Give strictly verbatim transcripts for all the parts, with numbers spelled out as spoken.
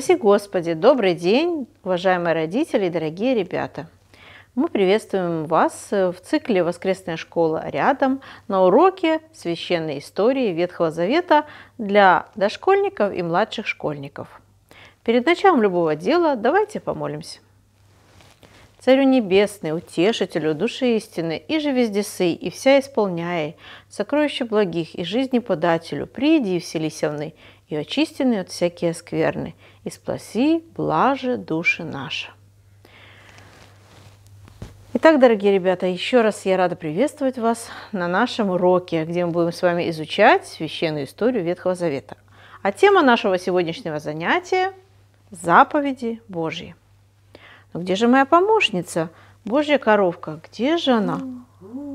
Спаси Господи! Добрый день, уважаемые родители и дорогие ребята! Мы приветствуем вас в цикле «Воскресная школа рядом» на уроке священной истории Ветхого Завета для дошкольников и младших школьников. Перед началом любого дела давайте помолимся. Царю Небесный, Утешителю, Души истины, иже вездесый, и вся исполняй, сокровище благих и жизни подателю, приди и вселись овны, и очистины от всякие скверны, и спаси, блаже души наши. Итак, дорогие ребята, еще раз я рада приветствовать вас на нашем уроке, где мы будем с вами изучать священную историю Ветхого Завета. А тема нашего сегодняшнего занятия – заповеди Божьи. Но где же моя помощница, Божья коровка? Где же она?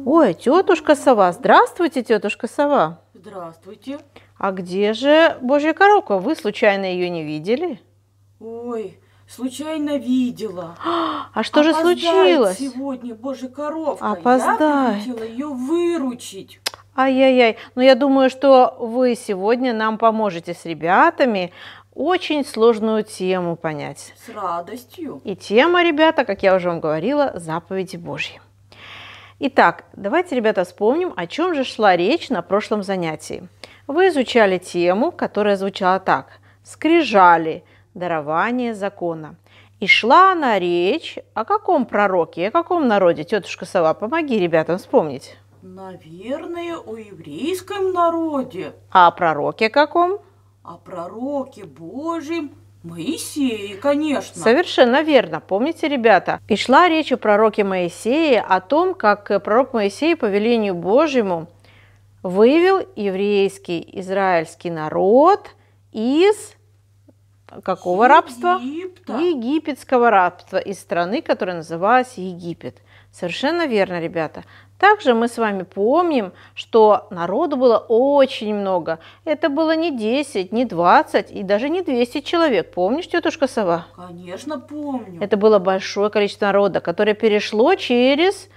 Ой, тетушка сова. Здравствуйте, тетушка сова. Здравствуйте. А где же Божья коровка? Вы случайно ее не видели? Ой, случайно видела. А что же случилось? Сегодня Божья коровка. Опоздает. Я хотела ее выручить. Ай-яй-яй. Но я думаю, что вы сегодня нам поможете с ребятами очень сложную тему понять. С радостью. И тема, ребята, как я уже вам говорила, заповеди Божьи. Итак, давайте, ребята, вспомним, о чем же шла речь на прошлом занятии. Вы изучали тему, которая звучала так. Скрижали, дарование закона. И шла она речь о каком пророке, о каком народе? Тетушка сова, помоги ребятам вспомнить. Наверное, о еврейском народе. А о пророке каком? О пророке Божьем Моисее, конечно. Совершенно верно. Помните, ребята? И шла речь о пророке Моисее, о том, как пророк Моисей по велению Божьему вывел еврейский, израильский народ из какого рабства? Египта. Египетского рабства, из страны, которая называлась Египет. Совершенно верно, ребята. Также мы с вами помним, что народу было очень много. Это было не десять, не двадцать и даже не двести человек. Помнишь, тетушка сова? Конечно, помню. Это было большое количество народа, которое перешло через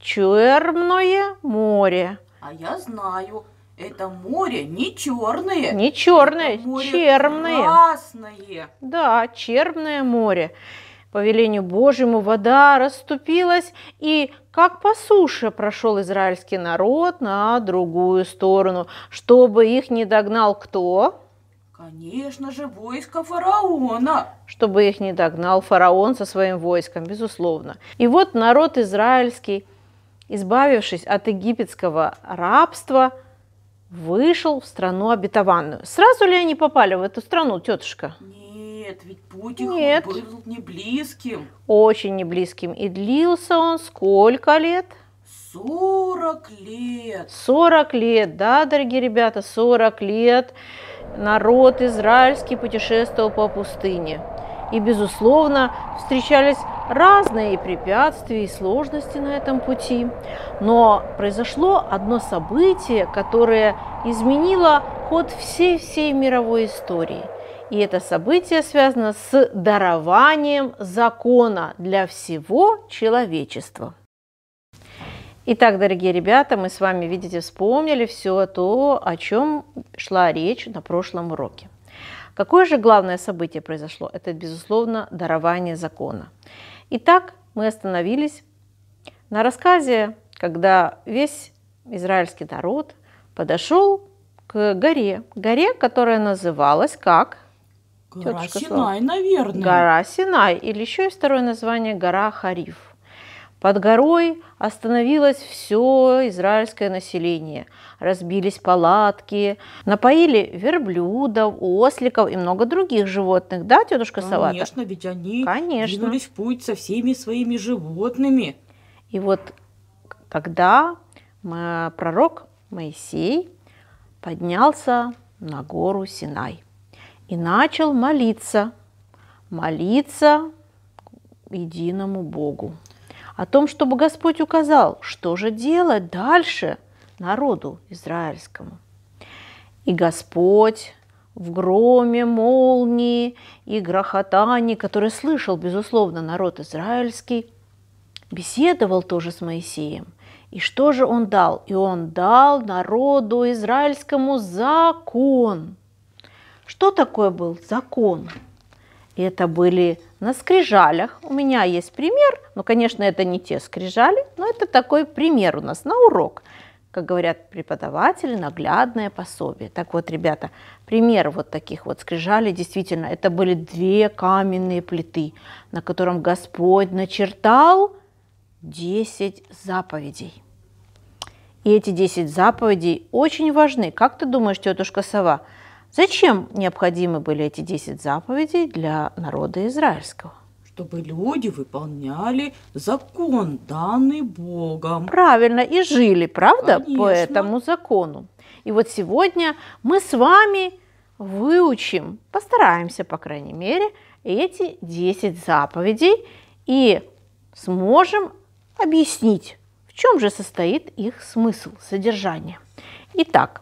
Черное море. А я знаю, это море не черное. Не черное, черное. Красное. Да, Черное море. По велению Божьему вода расступилась, и как по суше прошел израильский народ на другую сторону, чтобы их не догнал кто? Конечно же, войско фараона. Чтобы их не догнал фараон со своим войском, безусловно. И вот народ израильский, избавившись от египетского рабства, вышел в страну обетованную. Сразу ли они попали в эту страну, тетушка? Нет, ведь путь их был не близким. Очень не близким. И длился он сколько лет? сорок лет. сорок лет, да, дорогие ребята, сорок лет народ израильский путешествовал по пустыне. И, безусловно, встречались разные препятствия и сложности на этом пути. Но произошло одно событие, которое изменило ход всей-всей мировой истории. И это событие связано с дарованием закона для всего человечества. Итак, дорогие ребята, мы с вами, видите, вспомнили все то, о чем шла речь на прошлом уроке. Какое же главное событие произошло? Это, безусловно, дарование закона. Итак, мы остановились на рассказе, когда весь израильский народ подошел к горе. Горе, которая называлась как? Гора Синай, наверное. Гора Синай, или еще и второе название гора Хорив. Под горой остановилось все израильское население. Разбились палатки, напоили верблюдов, осликов и много других животных. Да, тетушка сова? Конечно, ведь они Конечно. двинулись в путь со всеми своими животными. И вот тогда пророк Моисей поднялся на гору Синай. И начал молиться, молиться единому Богу о том, чтобы Господь указал, что же делать дальше народу израильскому. И Господь в громе молнии и грохотании, которые слышал, безусловно, народ израильский, беседовал тоже с Моисеем. И что же он дал? И он дал народу израильскому закон. Что такое был закон? И это были на скрижалях. У меня есть пример. Ну, конечно, это не те скрижали, но это такой пример у нас на урок. Как говорят преподаватели, наглядное пособие. Так вот, ребята, пример вот таких вот скрижалей. Действительно, это были две каменные плиты, на котором Господь начертал десять заповедей. И эти десять заповедей очень важны. Как ты думаешь, тетушка Сова, зачем необходимы были эти десять заповедей для народа израильского? Чтобы люди выполняли закон, данный Богом. Правильно, и жили, правда, конечно, по этому закону. И вот сегодня мы с вами выучим, постараемся, по крайней мере, эти десять заповедей и сможем объяснить, в чем же состоит их смысл, содержание. Итак,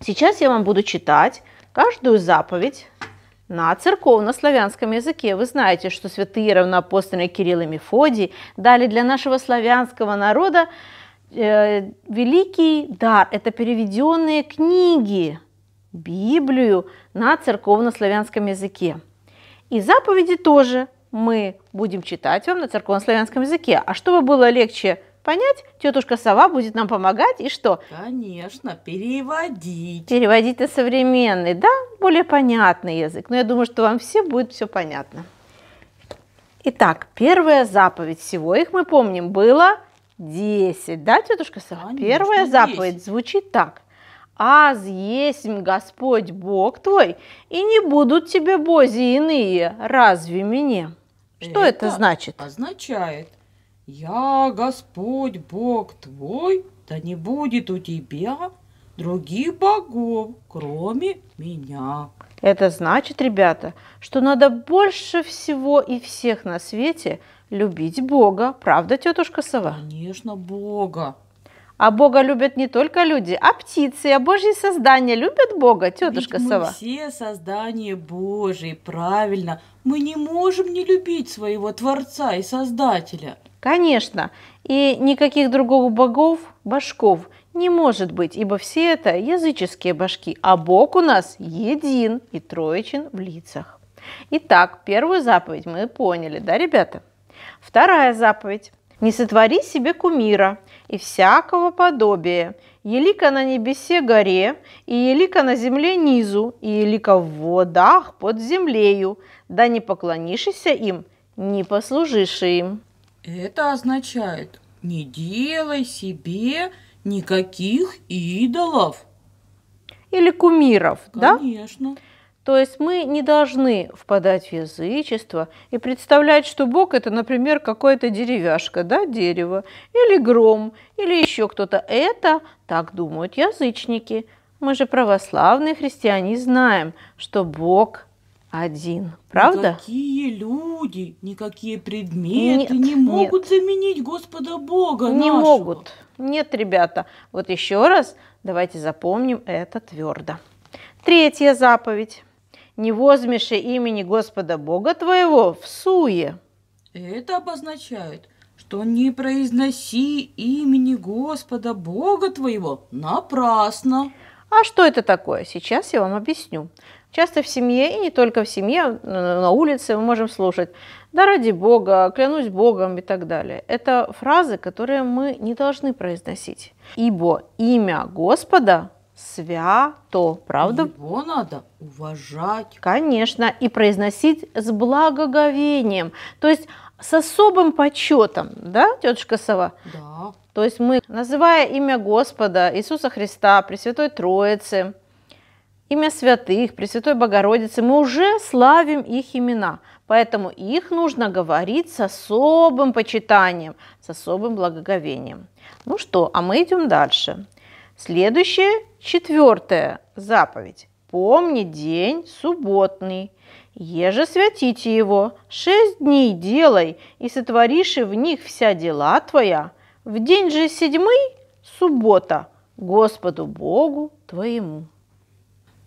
сейчас я вам буду читать каждую заповедь на церковно-славянском языке. Вы знаете, что святые равноапостольные Кирилл и Мефодий дали для нашего славянского народа э, великий дар. Это переведенные книги, Библию на церковно-славянском языке. И заповеди тоже мы будем читать вам на церковно-славянском языке. А чтобы было легче понять, тетушка Сова будет нам помогать. И что? Конечно, переводить. Переводить на современный, да? Более понятный язык. Но я думаю, что вам все будет все понятно. Итак, первая заповедь. Всего их, мы помним, было десять. Да, тетушка Сова? Конечно, первая заповедь десять. Звучит так. «Аз есмь Господь Бог твой, и не будут тебе бози иные, разве мне?» Что это, это значит? Означает: «Я Господь Бог твой, да не будет у тебя других богов, кроме меня». Это значит, ребята, что надо больше всего и всех на свете любить Бога. Правда, тетушка Сова? Конечно, Бога. А Бога любят не только люди, а птицы, а Божьи создания любят Бога, тетушка Ведь Сова? Мы все создания Божьи, правильно. Мы не можем не любить своего Творца и Создателя. Конечно, и никаких других богов, башков не может быть, ибо все это языческие башки, а Бог у нас един и троичен в лицах. Итак, первую заповедь мы поняли, да, ребята? Вторая заповедь. «Не сотвори себе кумира и всякого подобия, елика на небесе горе, и елика на земле низу, и елика в водах под землею, да не поклонишься им, не послужишь им». Это означает: не делай себе никаких идолов. Или кумиров, да? Конечно. То есть мы не должны впадать в язычество и представлять, что Бог – это, например, какая-то деревяшка, да, дерево, или гром, или еще кто-то. Это так думают язычники. Мы же, православные христиане, знаем, что Бог – один, правда? Никакие люди, никакие предметы нет, не могут нет. заменить Господа Бога Не нашего. могут. Нет, ребята. Вот еще раз давайте запомним это твердо. Третья заповедь. «Не возьмеши имени Господа Бога твоего в суе». Это обозначает, что не произноси имени Господа Бога твоего напрасно. А что это такое? Сейчас я вам объясню. Часто в семье, и не только в семье, на улице мы можем слушать: «Да ради Бога», «Клянусь Богом» и так далее. Это фразы, которые мы не должны произносить. Ибо имя Господа свято, правда? Его надо уважать. Конечно, и произносить с благоговением, то есть с особым почетом, да, тетушка Сова? Да. То есть мы, называя имя Господа, Иисуса Христа, Пресвятой Троицы, имя святых, Пресвятой Богородицы, мы уже славим их имена, поэтому их нужно говорить с особым почитанием, с особым благоговением. Ну что, а мы идем дальше. Следующая, четвертая заповедь. «Помни день субботный, еже святите его, шесть дней делай, и сотворишь и в них вся дела твоя, в день же седьмый суббота Господу Богу твоему».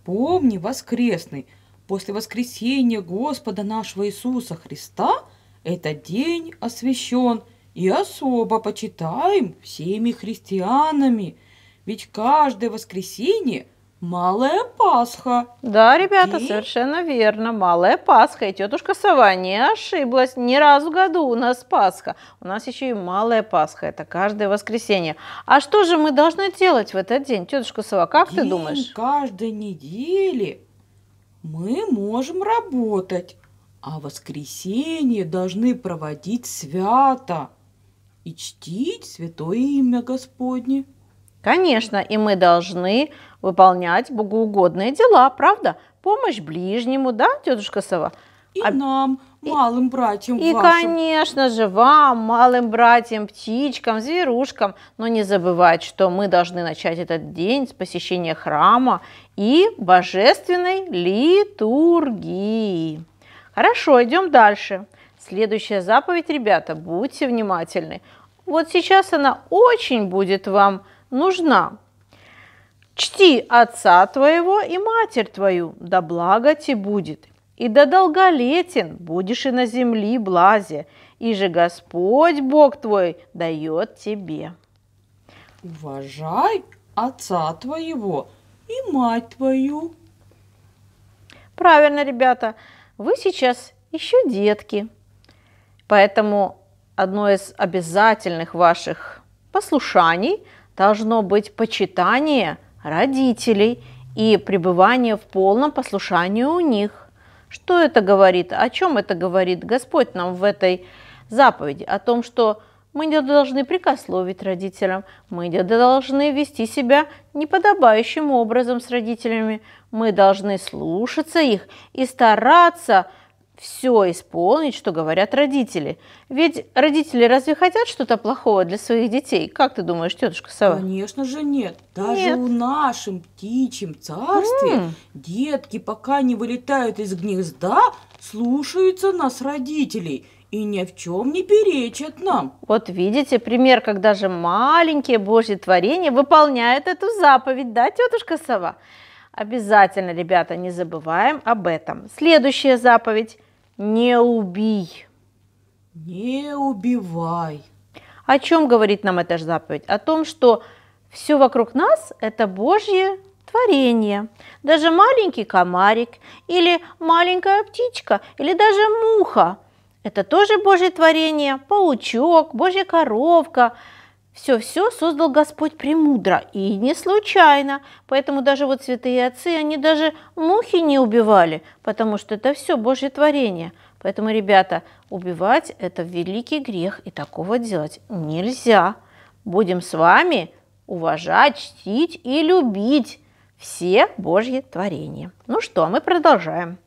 Помни воскресный, после воскресения Господа нашего Иисуса Христа, этот день освящен и особо почитаем всеми христианами, ведь каждое воскресенье Малая Пасха. Да, ребята, и... совершенно верно. Малая Пасха. И тетушка Сова не ошиблась. Ни разу в году у нас Пасха. У нас еще и Малая Пасха. Это каждое воскресенье. А что же мы должны делать в этот день, тетушка Сова? Как день, ты думаешь? Каждой недели мы можем работать, а воскресенье должны проводить свято и чтить святое имя Господне. Конечно, и мы должны выполнять богоугодные дела, правда? Помощь ближнему, да, тетушка Сова? И а... нам, малым и... братьям и, вашим. Конечно же, вам, малым братьям, птичкам, зверушкам. Но не забывать, что мы должны начать этот день с посещения храма и божественной литургии. Хорошо, идем дальше. Следующая заповедь, ребята, будьте внимательны. Вот сейчас она очень будет вам нужна. «Чти отца твоего и матерь твою, да благо те будет, и да долголетен будешь и на земли блазе, и же Господь Бог твой дает тебе». Уважай отца твоего и мать твою. Правильно, ребята, вы сейчас еще детки, поэтому одно из обязательных ваших послушаний должно быть почитание родителей и пребывание в полном послушании у них. Что это говорит? О чем это говорит Господь нам в этой заповеди? О том, что мы не должны прикословить родителям, мы не должны вести себя неподобающим образом с родителями, мы должны слушаться их и стараться все исполнить, что говорят родители. Ведь родители разве хотят что-то плохого для своих детей? Как ты думаешь, тетушка Сова? Конечно же нет. Даже нет. В нашем птичьем царстве М -м. детки, пока не вылетают из гнезда, слушаются нас, родителей, и ни в чем не перечат нам. Вот видите пример, как даже маленькие Божьи творения выполняют эту заповедь, да, тетушка Сова? Обязательно, ребята, не забываем об этом. Следующая заповедь. Не убий. Не убивай. О чем говорит нам эта заповедь? О том, что все вокруг нас – это Божье творение. Даже маленький комарик, или маленькая птичка, или даже муха – это тоже Божье творение. Паучок, Божья коровка – все-все создал Господь премудро и не случайно. Поэтому даже вот святые отцы, они даже мухи не убивали, потому что это все Божье творение. Поэтому, ребята, убивать – это великий грех, и такого делать нельзя. Будем с вами уважать, чтить и любить все Божьи творения. Ну что, мы продолжаем.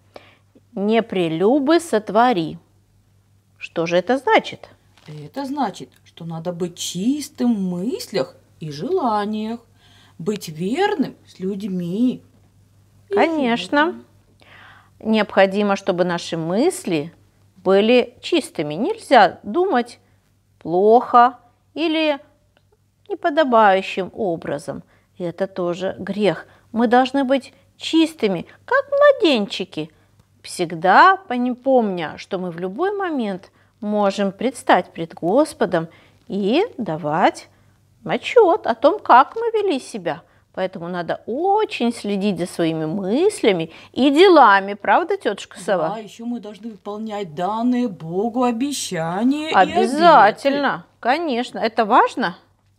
«Не прелюбы сотвори». Что же это значит? Это значит, что надо быть чистым в мыслях и желаниях, быть верным с людьми. Конечно. Необходимо, чтобы наши мысли были чистыми. Нельзя думать плохо или неподобающим образом. Это тоже грех. Мы должны быть чистыми, как младенчики, всегда помня, что мы в любой момент можем предстать пред Господом и давать отчет о том, как мы вели себя. Поэтому надо очень следить за своими мыслями и делами. Правда, тетушка Сова? Да, еще мы должны выполнять данные Богу обещания. Обязательно, конечно. Это важно?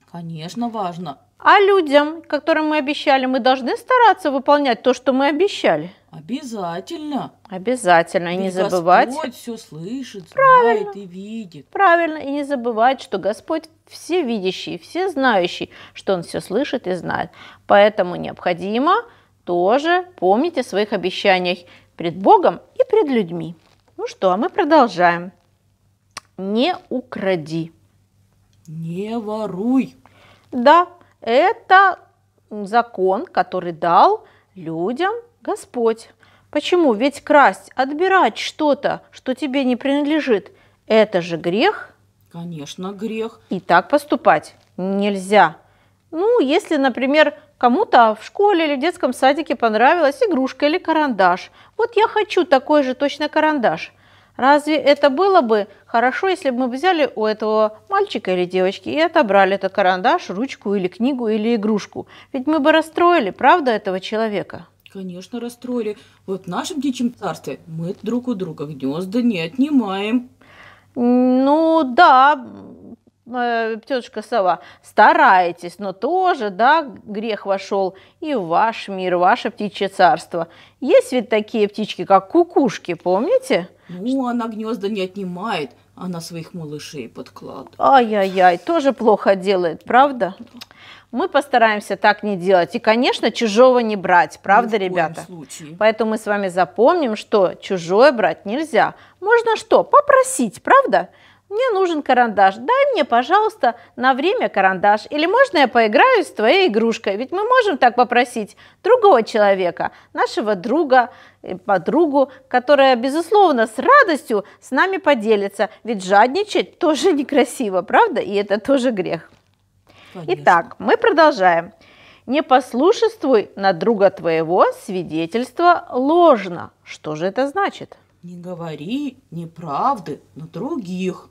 Конечно, важно. А людям, которым мы обещали, мы должны стараться выполнять то, что мы обещали? Обязательно. Обязательно. И не забывать. Господь все слышит, знает и видит. Правильно. И не забывать, что Господь всевидящий, всезнающий, что Он все слышит и знает. Поэтому необходимо тоже помнить о своих обещаниях пред Богом и пред людьми. Ну что, а мы продолжаем. Не укради. Не воруй. Да. Это закон, который дал людям Господь. Почему? Ведь красть, отбирать что-то, что тебе не принадлежит, это же грех. Конечно, грех. И так поступать нельзя. Ну, если, например, кому-то в школе или в детском садике понравилась игрушка или карандаш. Вот я хочу такой же точно карандаш. Разве это было бы хорошо, если бы мы взяли у этого мальчика или девочки и отобрали этот карандаш, ручку или книгу или игрушку? Ведь мы бы расстроили, правда, этого человека? Конечно, расстроили. Вот в нашем дичьем царстве мы друг у друга гнезда не отнимаем. Ну да, тетушка сова, стараетесь, но тоже, да, грех вошел и в ваш мир, ваше птичье царство. Есть ведь такие птички, как кукушки, помните? Ну, она гнезда не отнимает, она своих малышей подкладывает. Ай-яй-яй, тоже плохо делает, правда? Мы постараемся так не делать. И, конечно, чужого не брать, правда, ребята? Ни в коем случае. Поэтому мы с вами запомним, что чужое брать нельзя. Можно что? Попросить, правда? Мне нужен карандаш. Дай мне, пожалуйста, на время карандаш. Или можно я поиграю с твоей игрушкой? Ведь мы можем так попросить другого человека, нашего друга, подругу, которая, безусловно, с радостью с нами поделится. Ведь жадничать тоже некрасиво, правда? И это тоже грех. Конечно. Итак, мы продолжаем. «Не послушествуй на друга твоего свидетельство ложно». Что же это значит? Не говори неправды на других.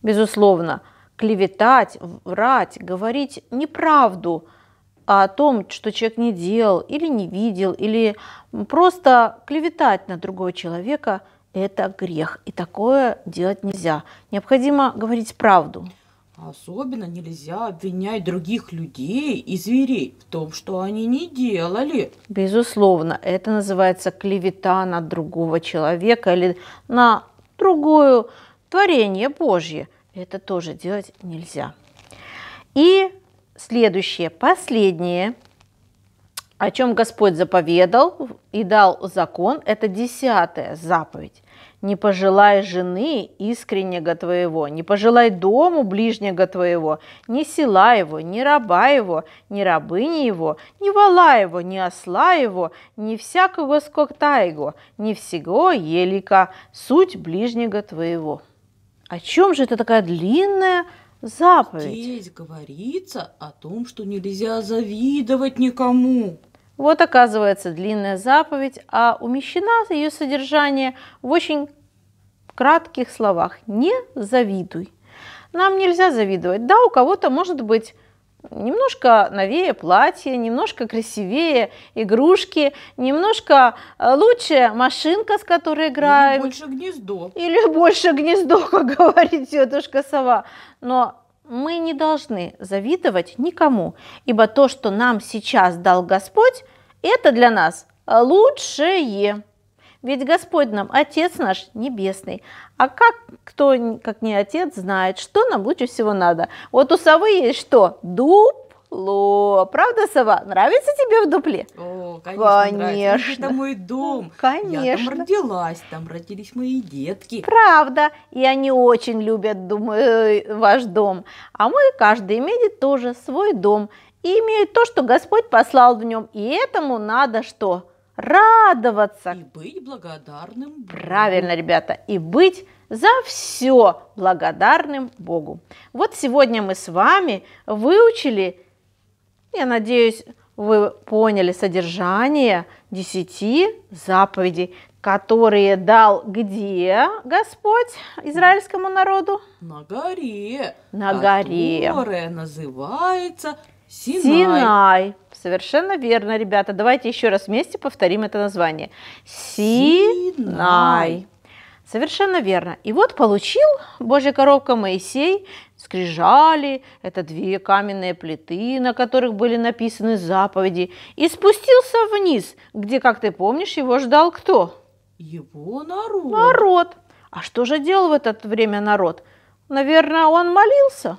Безусловно, клеветать, врать, говорить неправду о том, что человек не делал или не видел, или просто клеветать на другого человека – это грех, и такое делать нельзя. Необходимо говорить правду. Особенно нельзя обвинять других людей и зверей в том, что они не делали. Безусловно, это называется клевета на другого человека или на другое творение Божье. Это тоже делать нельзя. И следующее, последнее, о чем Господь заповедал и дал закон, это десятая заповедь. «Не пожелай жены искреннего твоего, не пожелай дому ближнего твоего, ни села его, ни раба его, ни рабыни его, ни вала его, ни осла его, ни всякого скота его, ни всего елика, суть ближнего твоего». О чем же это такая длинная заповедь? Здесь говорится о том, что нельзя завидовать никому. Вот, оказывается, длинная заповедь, а умещена ее содержание в очень кратких словах. Не завидуй. Нам нельзя завидовать. Да, у кого-то может быть немножко новее платье, немножко красивее игрушки, немножко лучше машинка, с которой играем. Или больше гнездо. Или больше гнездо, как говорит тетушка сова. Но мы не должны завидовать никому, ибо то, что нам сейчас дал Господь, это для нас лучшее. Ведь Господь нам Отец наш Небесный. А как кто, как не Отец, знает, что нам лучше всего надо? Вот у совы есть что? Дупло. Правда, сова? Нравится тебе в дупле? О, конечно, конечно. Это мой дом. Конечно. Я там родилась, там родились мои детки. Правда. И они очень любят, думаю, ваш дом. А мы, каждый имеет тоже свой дом. И имеет то, что Господь послал в нем. И этому надо что? Радоваться. И быть благодарным Богу. Правильно, ребята. И быть за все благодарным Богу. Вот сегодня мы с вами выучили, я надеюсь, вы поняли содержание десяти заповедей, которые дал где Господь израильскому народу? На горе. На горе. Которая называется Синай. Синай. Совершенно верно, ребята. Давайте еще раз вместе повторим это название. Синай. Синай. Совершенно верно. И вот получил Божья коровка Моисей скрижали, это две каменные плиты, на которых были написаны заповеди, и спустился вниз, где, как ты помнишь, его ждал кто? Его народ. Народ. А что же делал в это время народ? Наверное, он молился?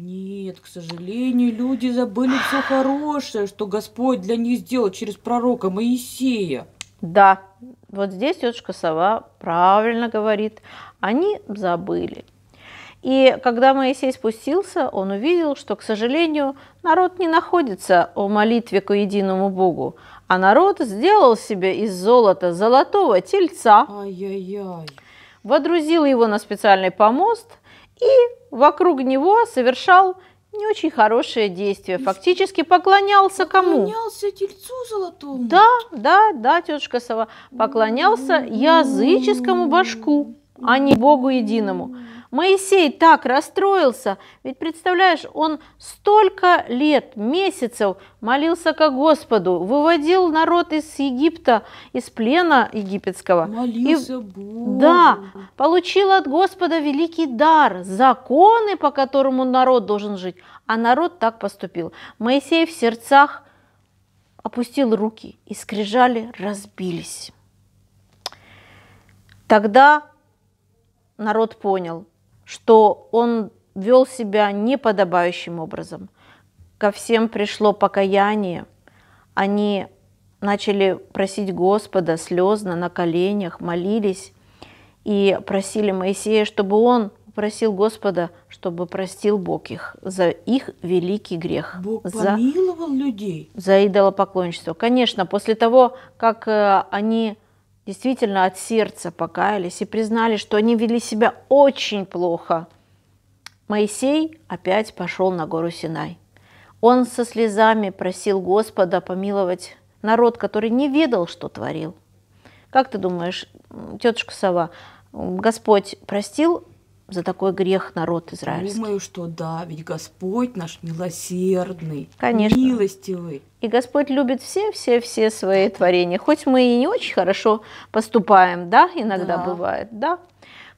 Нет, к сожалению, люди забыли все хорошее, что Господь для них сделал через пророка Моисея. Да, вот здесь тетушка сова правильно говорит, они забыли. И когда Моисей спустился, он увидел, что, к сожалению, народ не находится в молитве к единому Богу, а народ сделал себе из золота золотого тельца, ай-яй-яй, водрузил его на специальный помост и вокруг него совершал Не очень хорошее действие. Фактически поклонялся, поклонялся кому? Поклонялся тельцу золотому. Да, да, да, тетушка Сова. Поклонялся языческому божку, а не Богу единому. Моисей так расстроился, ведь, представляешь, он столько лет, месяцев молился ко Господу, выводил народ из Египта, из плена египетского. Молился и, Богу. Да, получил от Господа великий дар, законы, по которому народ должен жить. А народ так поступил. Моисей в сердцах опустил руки, и скрижали разбились. Тогда народ понял, что он вел себя неподобающим образом. Ко всем пришло покаяние. Они начали просить Господа слезно, на коленях, молились и просили Моисея, чтобы он просил Господа, чтобы простил Бог их за их великий грех. Бог за, помиловал людей. За идолопоклонничество. Конечно, после того, как они действительно от сердца покаялись и признали, что они вели себя очень плохо, Моисей опять пошел на гору Синай. Он со слезами просил Господа помиловать народ, который не ведал, что творил. Как ты думаешь, тетушка Сова, Господь простил за такой грех народ израильский? Думаю, что да, ведь Господь наш милосердный, конечно, милостивый. И Господь любит все-все-все свои творения, хоть мы и не очень хорошо поступаем, да, иногда да. бывает, да.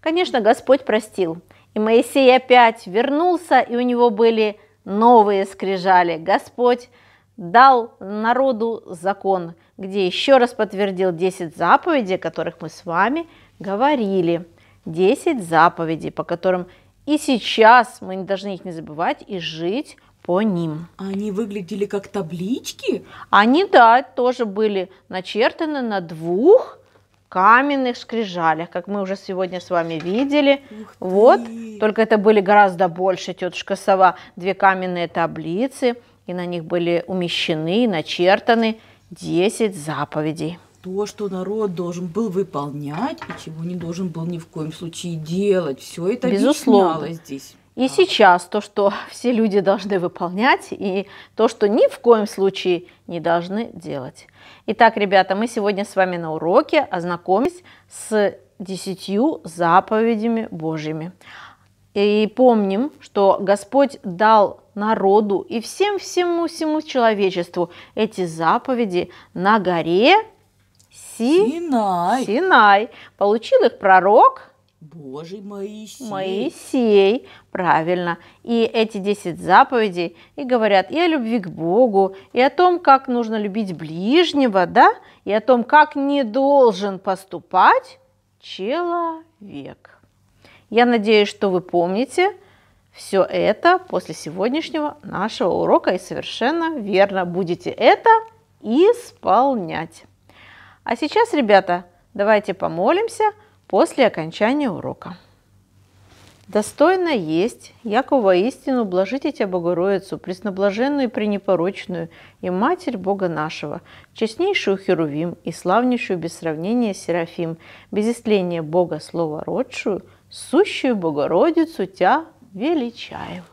Конечно, Господь простил, и Моисей опять вернулся, и у него были новые скрижали. Господь дал народу закон, где еще раз подтвердил десять заповедей, о которых мы с вами говорили. десять заповедей, по которым и сейчас мы должны их не забывать и жить по ним. Они выглядели как таблички? Они, да, тоже были начертаны на двух каменных скрижалях, как мы уже сегодня с вами видели. Вот, только это были гораздо больше, тетушка Сова, две каменные таблицы, и на них были умещены и начертаны десять заповедей. То, что народ должен был выполнять и чего не должен был ни в коем случае делать. Все это объяснялось здесь. И да. сейчас то, что все люди должны выполнять, и то, что ни в коем случае не должны делать. Итак, ребята, мы сегодня с вами на уроке ознакомились с десятью заповедями Божьими. И помним, что Господь дал народу и всем-всему-всему человечеству эти заповеди на горе Синай. Синай. Получил их пророк Божий Моисей. Моисей, правильно. И эти десять заповедей и говорят и о любви к Богу, и о том, как нужно любить ближнего, да, и о том, как не должен поступать человек. Я надеюсь, что вы помните все это после сегодняшнего нашего урока и совершенно верно будете это исполнять. А сейчас, ребята, давайте помолимся после окончания урока. Достойно есть, яко воистину блажите Тя, Богородицу, пресноблаженную и пренепорочную, и Матерь Бога нашего, честнейшую Херувим и славнейшую без сравнения Серафим, без истления Бога Слова родшую, сущую Богородицу Тя величаю.